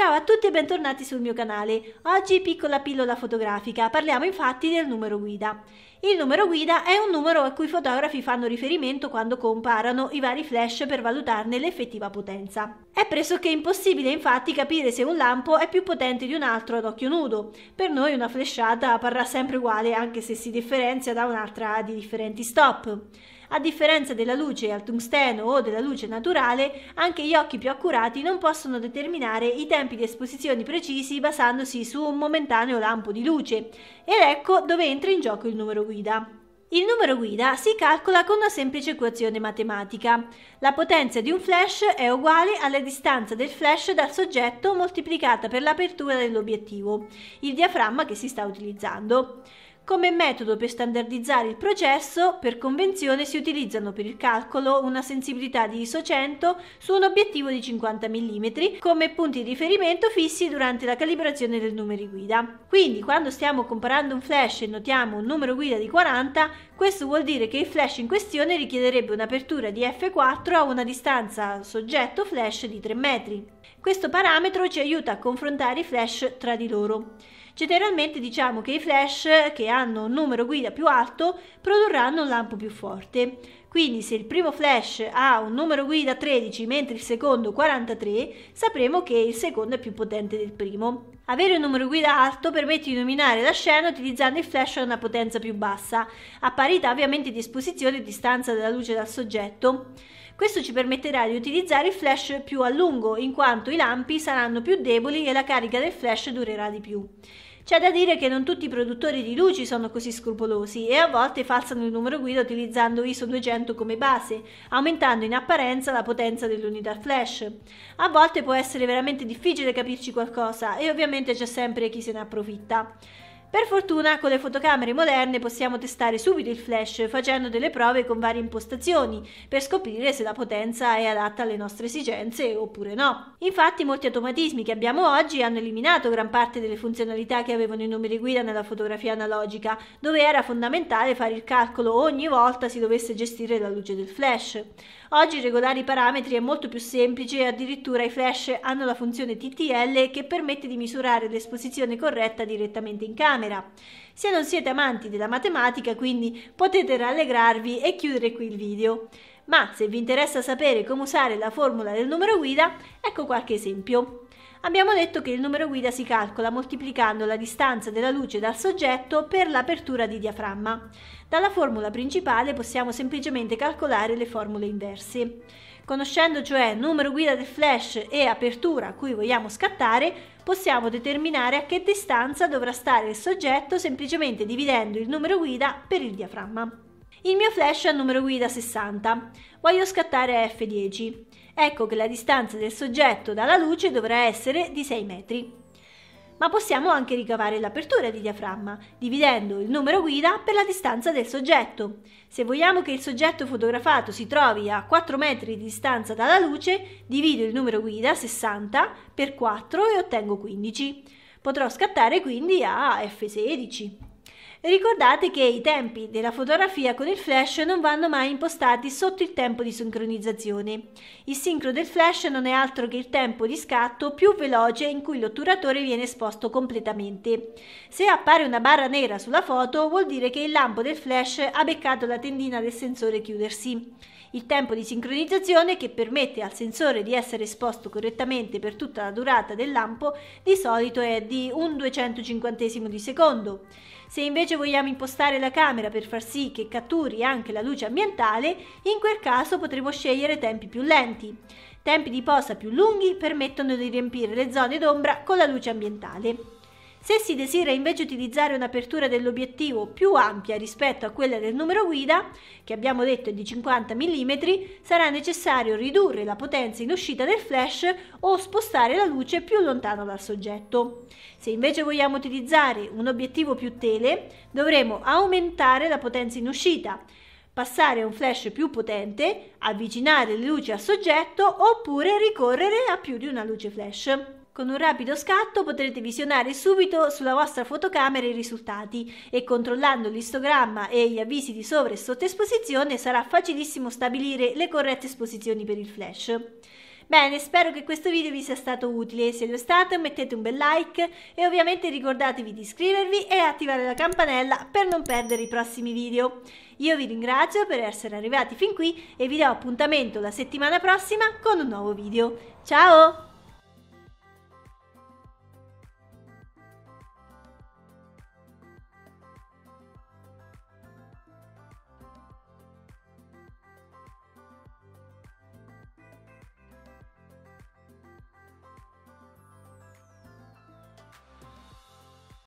Ciao a tutti e bentornati sul mio canale. Oggi piccola pillola fotografica, parliamo infatti del numero guida. Il numero guida è un numero a cui i fotografi fanno riferimento quando comparano i vari flash per valutarne l'effettiva potenza. È pressoché impossibile infatti capire se un lampo è più potente di un altro ad occhio nudo. Per noi una flashata parrà sempre uguale anche se si differenzia da un'altra di differenti stop. A differenza della luce al tungsteno o della luce naturale, anche gli occhi più accurati non possono determinare i tempi di esposizione precisi basandosi su un momentaneo lampo di luce. Ed ecco dove entra in gioco il numero guida. Il numero guida si calcola con una semplice equazione matematica. La potenza di un flash è uguale alla distanza del flash dal soggetto moltiplicata per l'apertura dell'obiettivo, il diaframma che si sta utilizzando. Come metodo per standardizzare il processo, per convenzione si utilizzano per il calcolo una sensibilità di ISO 100 su un obiettivo di 50 mm come punti di riferimento fissi durante la calibrazione del numero guida. Quindi quando stiamo comparando un flash e notiamo un numero guida di 40, questo vuol dire che il flash in questione richiederebbe un'apertura di f4 a una distanza soggetto flash di 3 metri. Questo parametro ci aiuta a confrontare i flash tra di loro. Generalmente diciamo che i flash che hanno un numero guida più alto produrranno un lampo più forte. Quindi se il primo flash ha un numero guida 13 mentre il secondo 43, sapremo che il secondo è più potente del primo. Avere un numero guida alto permette di dominare la scena utilizzando il flash a una potenza più bassa, a parità ovviamente di esposizione e distanza della luce dal soggetto. Questo ci permetterà di utilizzare il flash più a lungo, in quanto i lampi saranno più deboli e la carica del flash durerà di più. C'è da dire che non tutti i produttori di luci sono così scrupolosi e a volte falsano il numero guida utilizzando ISO 200 come base, aumentando in apparenza la potenza dell'unità flash. A volte può essere veramente difficile capirci qualcosa e ovviamente c'è sempre chi se ne approfitta. Per fortuna con le fotocamere moderne possiamo testare subito il flash facendo delle prove con varie impostazioni per scoprire se la potenza è adatta alle nostre esigenze oppure no. Infatti molti automatismi che abbiamo oggi hanno eliminato gran parte delle funzionalità che avevano i numeri guida nella fotografia analogica, dove era fondamentale fare il calcolo ogni volta si dovesse gestire la luce del flash. Oggi regolare i parametri è molto più semplice e addirittura i flash hanno la funzione TTL che permette di misurare l'esposizione corretta direttamente in camera. Se non siete amanti della matematica, quindi potete rallegrarvi e chiudere qui il video. Ma se vi interessa sapere come usare la formula del numero guida, ecco qualche esempio. Abbiamo detto che il numero guida si calcola moltiplicando la distanza della luce dal soggetto per l'apertura di diaframma. Dalla formula principale possiamo semplicemente calcolare le formule inverse. Conoscendo cioè numero guida del flash e apertura a cui vogliamo scattare, possiamo determinare a che distanza dovrà stare il soggetto semplicemente dividendo il numero guida per il diaframma. Il mio flash ha numero guida 60, voglio scattare a f10. Ecco che la distanza del soggetto dalla luce dovrà essere di 6 metri. Ma possiamo anche ricavare l'apertura di diaframma, dividendo il numero guida per la distanza del soggetto. Se vogliamo che il soggetto fotografato si trovi a 4 metri di distanza dalla luce, divido il numero guida 60 per 4 e ottengo 15. Potrò scattare quindi a f16. Ricordate che i tempi della fotografia con il flash non vanno mai impostati sotto il tempo di sincronizzazione. Il sincro del flash non è altro che il tempo di scatto più veloce in cui l'otturatore viene esposto completamente. Se appare una barra nera sulla foto vuol dire che il lampo del flash ha beccato la tendina del sensore chiudersi. Il tempo di sincronizzazione, che permette al sensore di essere esposto correttamente per tutta la durata del lampo, di solito è di un 250° di secondo. Se invece vogliamo impostare la camera per far sì che catturi anche la luce ambientale, in quel caso potremo scegliere tempi più lenti. Tempi di posa più lunghi permettono di riempire le zone d'ombra con la luce ambientale. Se si desidera invece utilizzare un'apertura dell'obiettivo più ampia rispetto a quella del numero guida, che abbiamo detto è di 50 mm, sarà necessario ridurre la potenza in uscita del flash o spostare la luce più lontano dal soggetto. Se invece vogliamo utilizzare un obiettivo più tele, dovremo aumentare la potenza in uscita, passare a un flash più potente, avvicinare le luci al soggetto oppure ricorrere a più di una luce flash. Con un rapido scatto potrete visionare subito sulla vostra fotocamera i risultati e controllando l'istogramma e gli avvisi di sovra e sottoesposizione sarà facilissimo stabilire le corrette esposizioni per il flash. Bene, spero che questo video vi sia stato utile, se lo è stato mettete un bel like e ovviamente ricordatevi di iscrivervi e attivare la campanella per non perdere i prossimi video. Io vi ringrazio per essere arrivati fin qui e vi do appuntamento la settimana prossima con un nuovo video. Ciao!